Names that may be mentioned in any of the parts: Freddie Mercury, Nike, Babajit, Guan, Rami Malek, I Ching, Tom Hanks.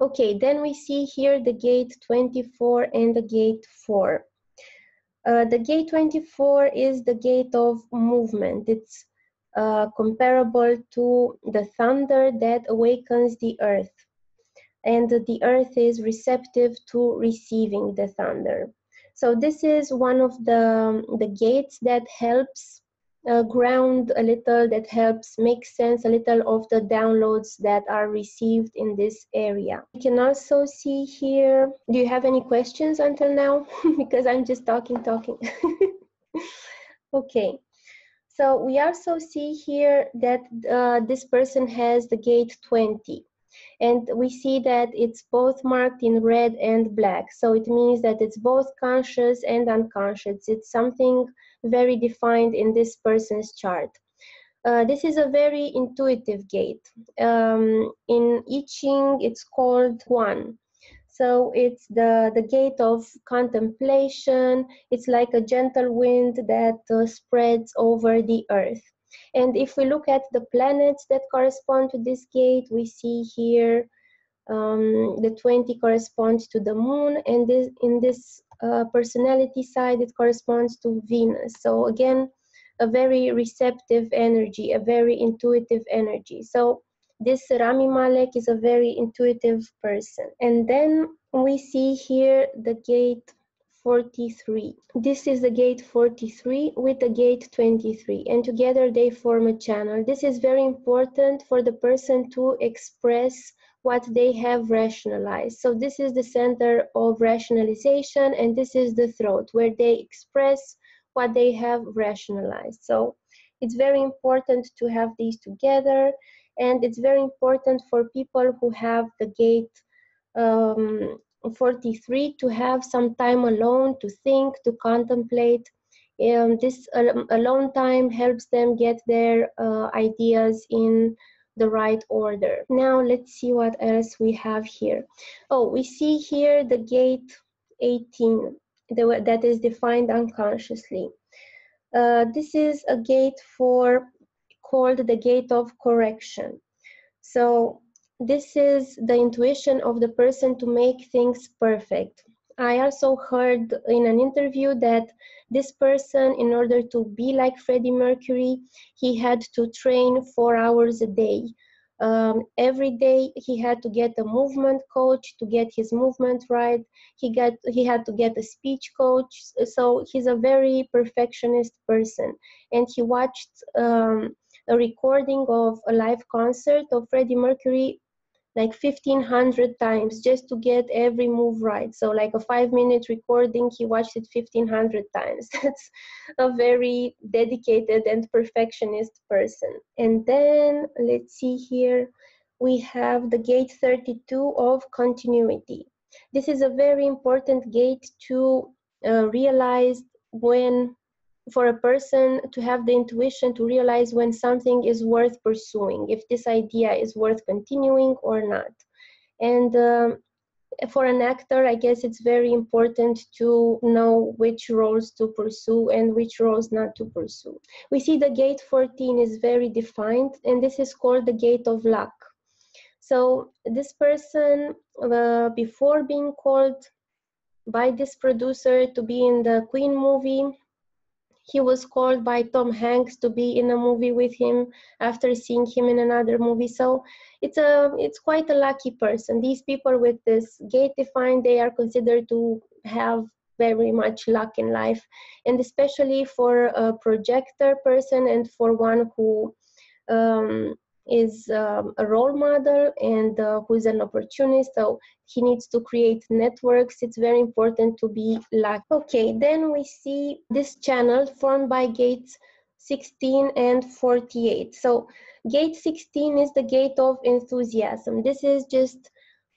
Okay, then we see here the gate 24 and the gate 4. The gate 24 is the gate of movement. It's comparable to the thunder that awakens the earth. And the earth is receptive to receiving the thunder. So this is one of the gates that helps ground a little, that helps make sense a little of the downloads that are received in this area. You can also see here, do you have any questions until now? Because I'm just talking. Okay, so we also see here that this person has the gate 20. And we see that it's both marked in red and black. So it means that it's both conscious and unconscious. It's something very defined in this person's chart. This is a very intuitive gate. In I Ching, it's called Guan. So it's the gate of contemplation. It's like a gentle wind that spreads over the earth. And if we look at the planets that correspond to this gate, we see here the 20 corresponds to the moon, and this, in this personality side, it corresponds to Venus. So again, a very receptive energy, a very intuitive energy. So this Rami Malek is a very intuitive person. And then we see here the gate 43. This is the gate 43 with the gate 23, and together they form a channel. This is very important for the person to express what they have rationalized. So this is the center of rationalization, and this is the throat where they express what they have rationalized. So it's very important to have these together, and it's very important for people who have the gate 43 to have some time alone to think, to contemplate. This alone time helps them get their ideas in the right order. Now let's see what else we have here. Oh, we see here the gate 18 that is defined unconsciously. This is a gate called the gate of correction. So this is the intuition of the person to make things perfect. I also heard in an interview that this person, in order to be like Freddie Mercury, he had to train 4 hours a day. Every day he had to get a movement coach to get his movement right. He had to get a speech coach. So he's a very perfectionist person. And he watched a recording of a live concert of Freddie Mercury like 1,500 times just to get every move right. So like a 5-minute recording, he watched it 1,500 times. That's a very dedicated and perfectionist person. And then let's see here, we have the gate 32 of continuity. This is a very important gate to realize when, for a person to have the intuition to realize when something is worth pursuing, if this idea is worth continuing or not. And for an actor, I guess it's very important to know which roles to pursue and which roles not to pursue. We see the gate 14 is very defined, and this is called the gate of luck. So this person, before being called by this producer to be in the Queen movie, he was called by Tom Hanks to be in a movie with him after seeing him in another movie. So it's quite a lucky person. These people with this gate defined, they are considered to have very much luck in life. And especially for a projector person and for one who is a role model and who is an opportunist, so he needs to create networks. It's very important to be lucky. Okay, then we see this channel formed by gates 16 and 48. So gate 16 is the gate of enthusiasm. This is just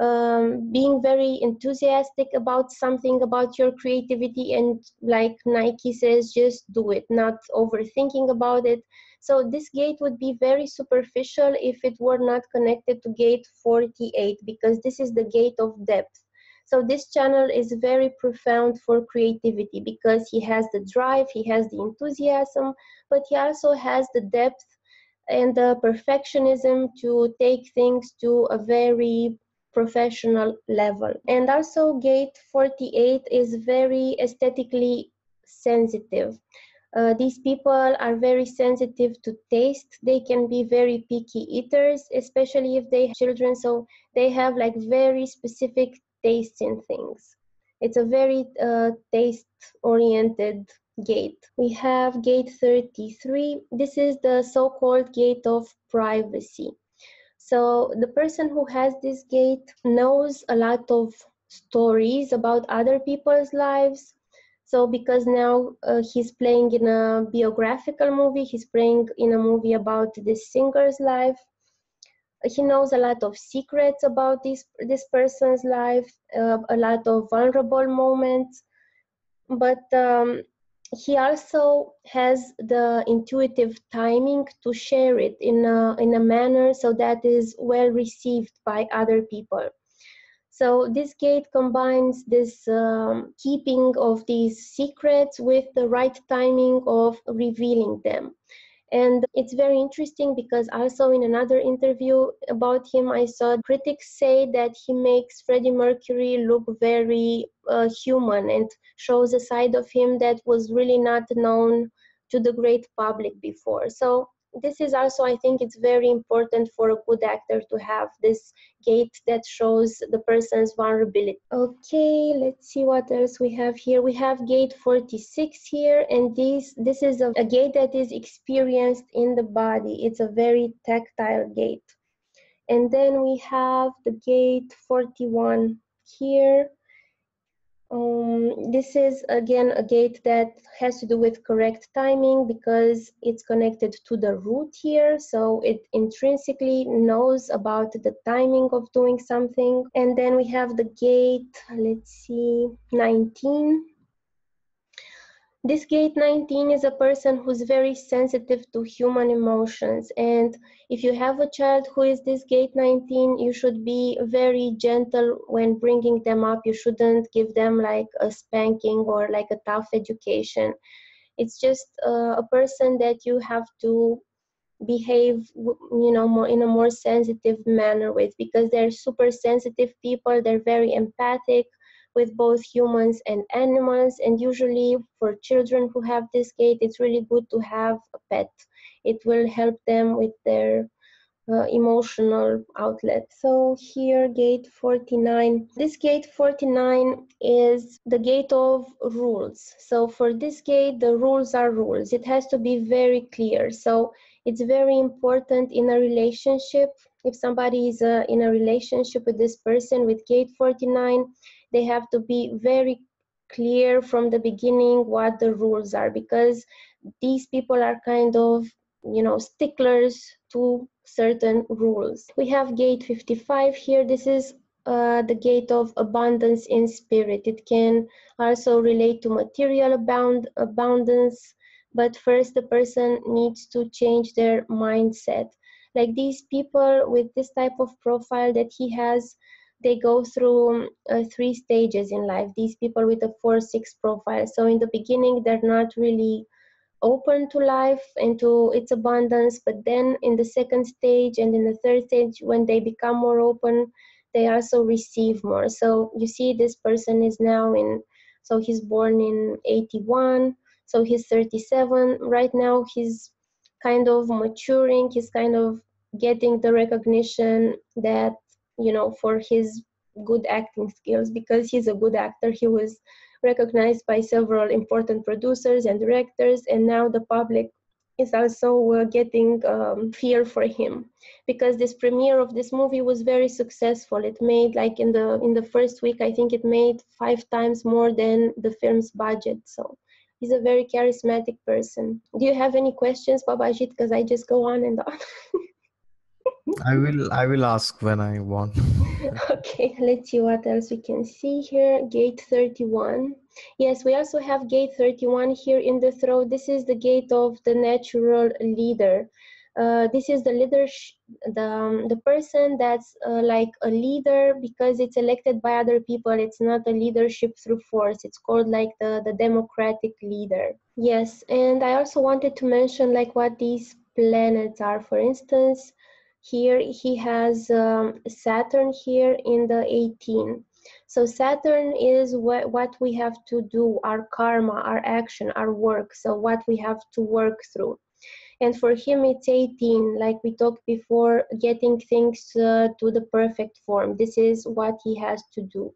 being very enthusiastic about something, about your creativity, and like Nike says, just do it, not overthinking about it. So this gate would be very superficial if it were not connected to gate 48, because this is the gate of depth. So this channel is very profound for creativity, because he has the drive, he has the enthusiasm, but he also has the depth and the perfectionism to take things to a very professional level. And also gate 48 is very aesthetically sensitive. These people are very sensitive to taste. They can be very picky eaters, especially if they have children. So they have like very specific tastes in things. It's a very taste-oriented gate. We have gate 33. This is the so-called gate of privacy. So the person who has this gate knows a lot of stories about other people's lives. So because now he's playing in a biographical movie, he's playing in a movie about this singer's life. He knows a lot of secrets about this person's life, a lot of vulnerable moments. But he also has the intuitive timing to share it in a manner so that is well received by other people. So this gate combines this keeping of these secrets with the right timing of revealing them. And it's very interesting because also in another interview about him, I saw critics say that he makes Freddie Mercury look very human and shows a side of him that was really not known to the great public before. So this is also, I think it's very important for a good actor to have this gate that shows the person's vulnerability. Okay, let's see what else we have here. We have gate 46 here, and this is a gate that is experienced in the body. It's a very tactile gate. And then we have the gate 41 here. This is again a gate that has to do with correct timing because it's connected to the root here, so it intrinsically knows about the timing of doing something. And then we have the gate, let's see, 19. This gate 19 is a person who's very sensitive to human emotions, and if you have a child who is this gate 19, you should be very gentle when bringing them up. You shouldn't give them like a spanking or like a tough education. It's just a person that you have to behave, you know, more in a more sensitive manner with, because they're super sensitive people. They're very empathic with both humans and animals, and usually for children who have this gate, it's really good to have a pet. It will help them with their emotional outlet. So here, gate 49. This gate 49 is the gate of rules. So for this gate, the rules are rules. It has to be very clear. So it's very important in a relationship. If somebody is in a relationship with this person with gate 49, they have to be very clear from the beginning what the rules are, because these people are kind of, you know, sticklers to certain rules. We have gate 55 here. This is the gate of abundance in spirit. It can also relate to material abundance, but first the person needs to change their mindset. Like these people with this type of profile that he has, they go through three stages in life, these people with a 4-6 profile. So in the beginning, they're not really open to life and to its abundance. But then in the second stage and in the third stage, when they become more open, they also receive more. So you see, this person is now so he's born in 81. So he's 37. Right now, he's kind of maturing. He's kind of getting the recognition that, you know, for his good acting skills, because he's a good actor. He was recognized by several important producers and directors, and now the public is also getting fear for him, because this premiere of this movie was very successful. It made, like, in the first week, I think it made 5 times more than the film's budget. So he's a very charismatic person. Do you have any questions, Babajit? Because I just go on and on. I will ask when I want. Okay, let's see what else we can see here. Gate 31. Yes, we also have gate 31 here in the throat. This is the gate of the natural leader. This is the the person that's like a leader because it's elected by other people. It's not a leadership through force. It's called like the democratic leader. Yes, and I also wanted to mention like what these planets are. For instance, Here he has Saturn here in the 18. So Saturn is what we have to do, our karma, our action, our work. So what we have to work through. And for him, it's 18, like we talked before, getting things to the perfect form. This is what he has to do.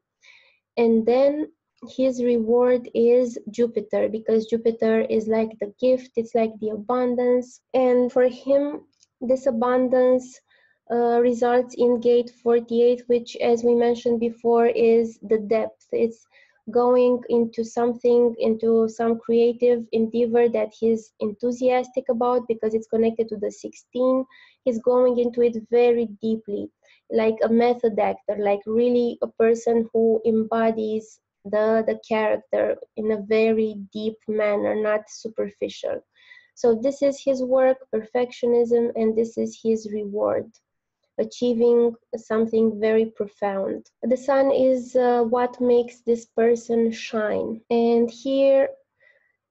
And then his reward is Jupiter, because Jupiter is like the gift, it's like the abundance. And for him, this abundance results in gate 48, which, as we mentioned before, is the depth. It's going into something, into some creative endeavor that he's enthusiastic about, because it's connected to the 16. He's going into it very deeply, like a method actor, like really a person who embodies the character in a very deep manner, not superficial. So this is his work, perfectionism, and this is his reward, achieving something very profound. The sun is what makes this person shine. And here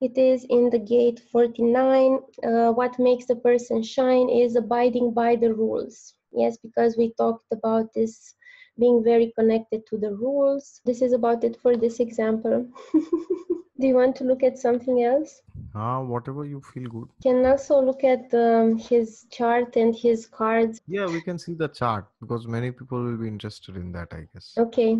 it is in the gate 49. What makes the person shine is abiding by the rules. Yes, because we talked about this being very connected to the rules. This is about it for this example. Do you want to look at something else? Whatever you feel good. Can also look at his chart and his cards. Yeah, we can see the chart because many people will be interested in that, I guess. Okay.